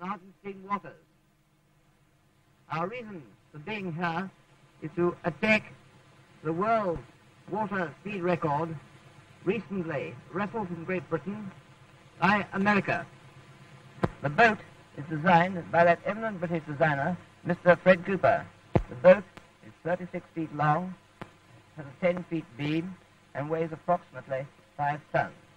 on Argentine waters. Our reason for being here is to attack the world water speed record recently wrestled from Great Britain by America. The boat is designed by that eminent British designer, Mr. Fred Cooper. The boat is 36 feet long, has a 10-foot beam, and weighs approximately 5 tons.